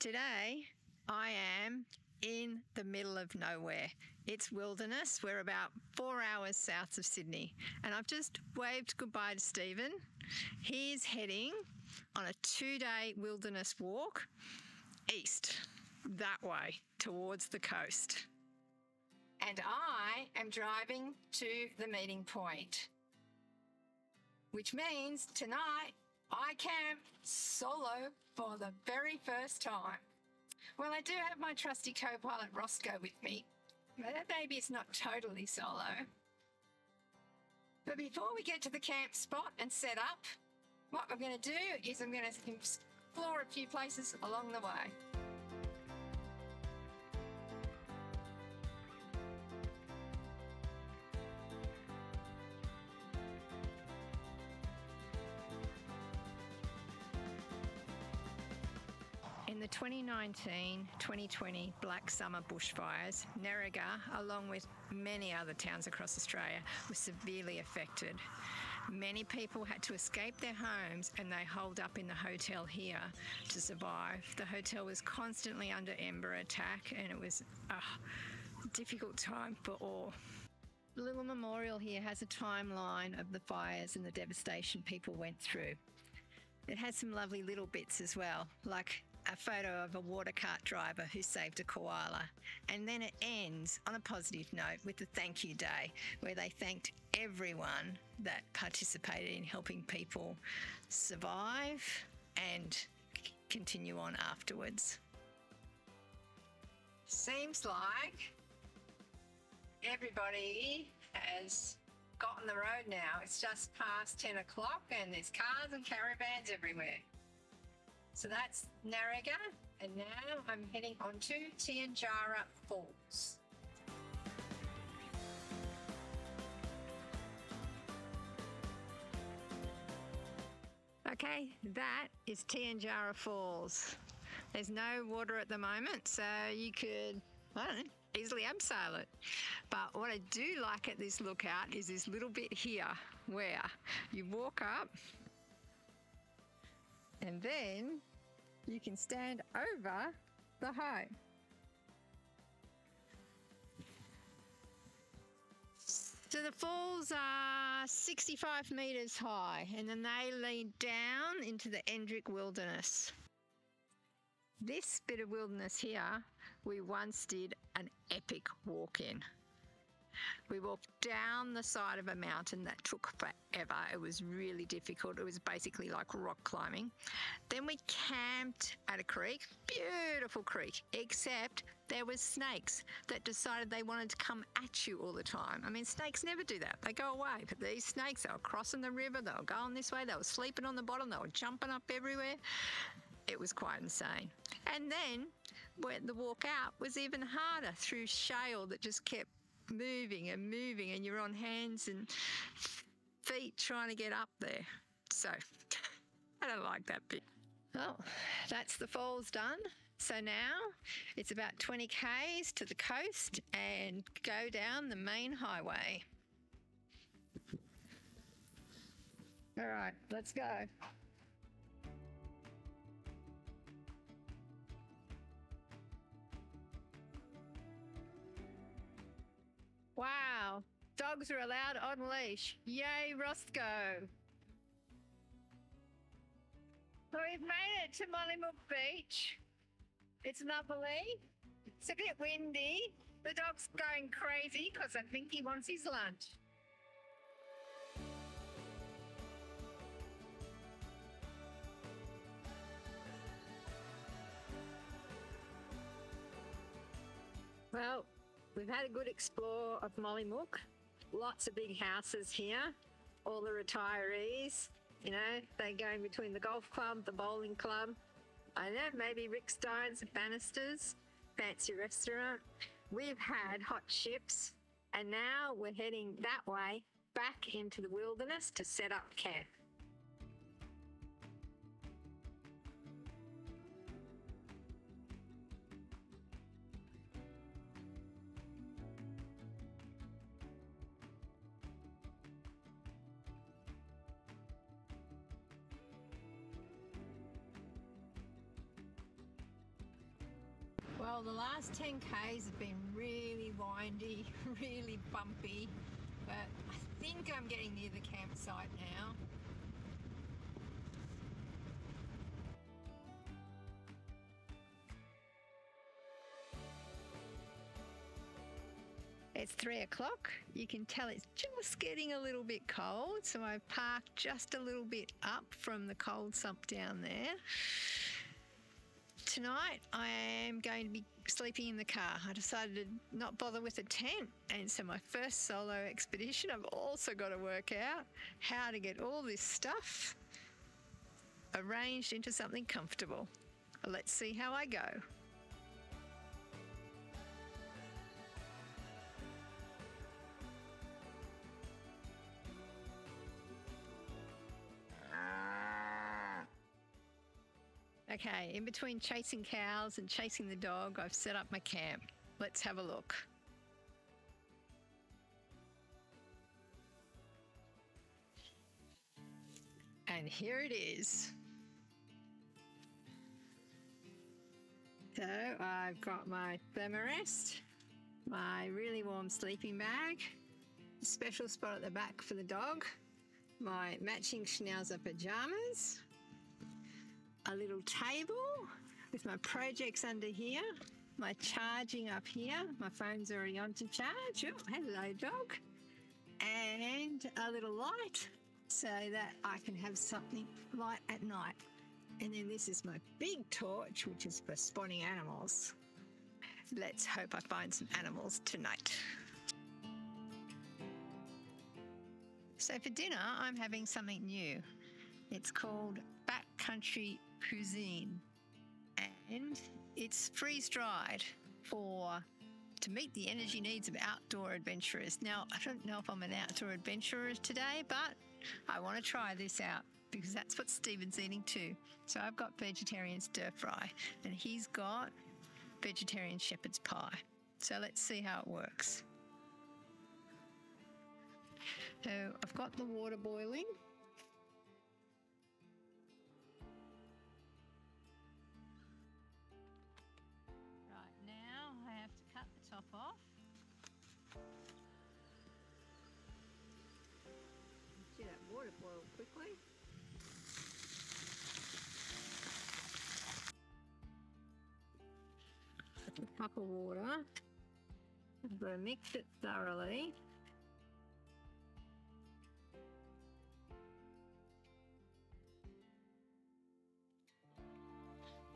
Today I am in the middle of nowhere. It's wilderness. We're about 4 hours south of Sydney, and I've just waved goodbye to Stephen. He is heading on a 2-day wilderness walk east, that way, towards the coast. And I am driving to the meeting point, which means tonight I camp solo for the very first time. Well, I do have my trusty co-pilot Roscoe with me, but that baby is not totally solo. But before we get to the camp spot and set up, what I'm going to do is I'm going to explore a few places along the way. In the 2019-2020 Black Summer bushfires, Nerriga, along with many other towns across Australia, was severely affected. Many people had to escape their homes and they holed up in the hotel here to survive. The hotel was constantly under ember attack and it was a difficult time for all. The little memorial here has a timeline of the fires and the devastation people went through. It has some lovely little bits as well, like a photo of a water cart driver who saved a koala. And then it ends on a positive note with the thank you day, where they thanked everyone that participated in helping people survive and continue on afterwards. Seems like everybody has gotten the road now. It's just past 10 o'clock and there's cars and caravans everywhere. So that's Nerriga, and now I'm heading on to Tianjara Falls. Okay, that is Tianjara Falls. There's no water at the moment, so you could, I don't know, easily abseil it. But what I do like at this lookout is this little bit here where you walk up and then you can stand over the home. So the falls are 65 metres high and then they lead down into the Endrick Wilderness. This bit of wilderness here, we once did an epic walk in. We walked down the side of a mountain that took forever. It was really difficult. It was basically like rock climbing. Then we camped at a creek, beautiful creek, except there were snakes that decided they wanted to come at you all the time. I mean, snakes never do that. They go away. But these snakes, they were crossing the river, they were going this way, they were sleeping on the bottom, they were jumping up everywhere. It was quite insane. And then the walk out was even harder through shale that just kept moving and moving, and you're on hands and feet trying to get up there. So I don't like that bit. Oh, that's the falls done. So now it's about 20 k's to the coast and go down the main highway. All right, let's go. Wow, dogs are allowed on leash. Yay, Roscoe. So we've made it to Mollymook Beach. It's lovely. It's a bit windy. The dog's going crazy because I think he wants his lunch. Well, we've had a good explore of Mollymook. Lots of big houses here. All the retirees, you know, they go in between the golf club, the bowling club. I don't know, maybe Rick Steins, Bannisters, fancy restaurant. We've had hot chips and now we're heading that way back into the wilderness to set up camp. Well, the last 10 Ks have been really windy, really bumpy, but I think I'm getting near the campsite now. It's 3 o'clock. You can tell it's just getting a little bit cold, so I parked just a little bit up from the cold sump down there. Tonight I am going to be sleeping in the car. I decided to not bother with a tent, and so my first solo expedition, I've also got to work out how to get all this stuff arranged into something comfortable. Let's see how I go. Okay, in between chasing cows and chasing the dog, I've set up my camp. Let's have a look. And here it is. So I've got my Therm-a-Rest, my really warm sleeping bag, a special spot at the back for the dog, my matching schnauzer pajamas, a little table with my projects under here, my charging up here, my phone's already on to charge. Oh, hello dog. And a little light so that I can have something light at night. And then this is my big torch, which is for spotting animals. Let's hope I find some animals tonight. So for dinner, I'm having something new. It's called Backcountry Cuisine, and it's freeze-dried to meet the energy needs of outdoor adventurers. Now, I don't know if I'm an outdoor adventurer today, but I want to try this out because that's what Stephen's eating too. So I've got vegetarian stir-fry, and he's got vegetarian shepherd's pie. So let's see how it works. So I've got the water boiling. Cut the top off. See that water boil quickly. A cup of water. I'm going to mix it thoroughly.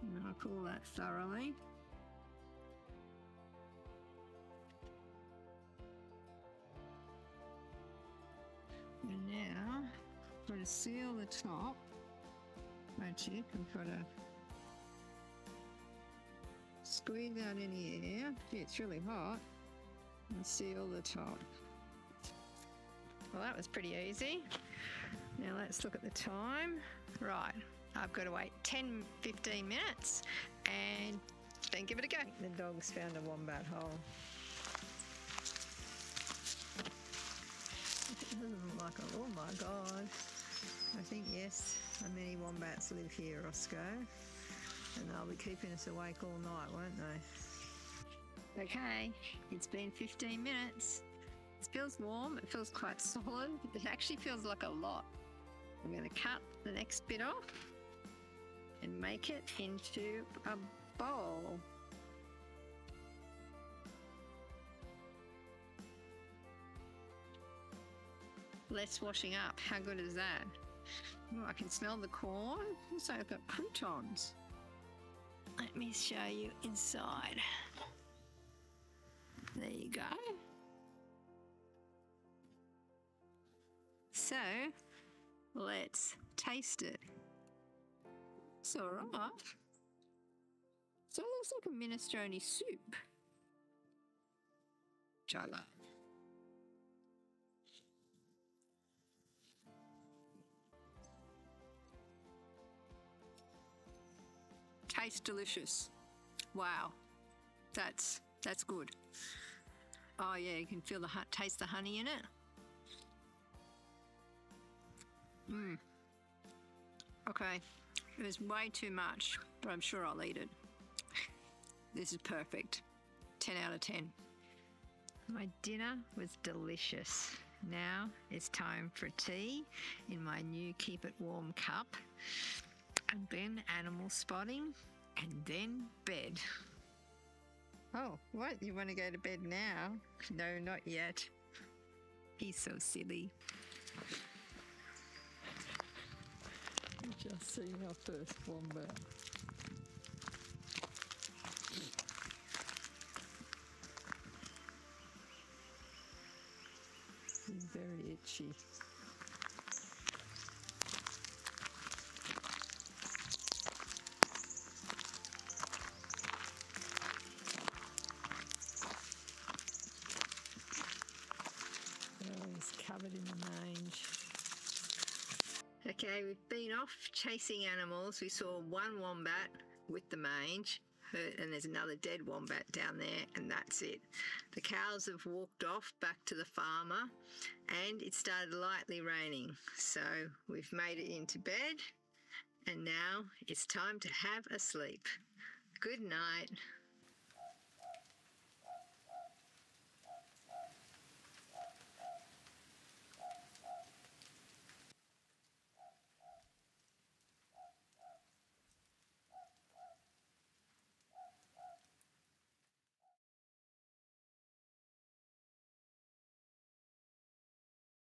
And I'll cool that thoroughly. And now, I've got to seal the top. Magic, I've got to squeeze out any air. Gee, it's really hot. And seal the top. Well, that was pretty easy. Now let's look at the time. Right, I've got to wait 10-15 minutes and then give it a go. The dog's found a wombat hole. Like, oh my God, I think yes, many wombats live here, Roscoe, and they'll be keeping us awake all night, won't they? Okay, it's been 15 minutes. It feels warm, it feels quite solid, it actually feels like a lot. I'm going to cut the next bit off and make it into a bowl. Less washing up. How good is that? Oh, I can smell the corn. Also, I've got croutons. Let me show you inside. There you go. So, let's taste it. It's all right. So it looks like a minestrone soup. Which I love. Tastes delicious. Wow, that's good. Oh yeah, you can feel taste the honey in it. Mmm. Okay, it was way too much, but I'm sure I'll eat it. This is perfect. 10 out of 10. My dinner was delicious. Now it's time for tea in my new Keep It Warm cup, and then animal spotting, and then bed. Oh, what? You want to go to bed now? No, not yet. He's so silly. We've just seen our first wombat. He's very itchy. Covered in the mange. Okay, we've been off chasing animals. We saw one wombat with the mange, and there's another dead wombat down there, and that's it. The cows have walked off back to the farmer, and it started lightly raining. So we've made it into bed, and now it's time to have a sleep. Good night.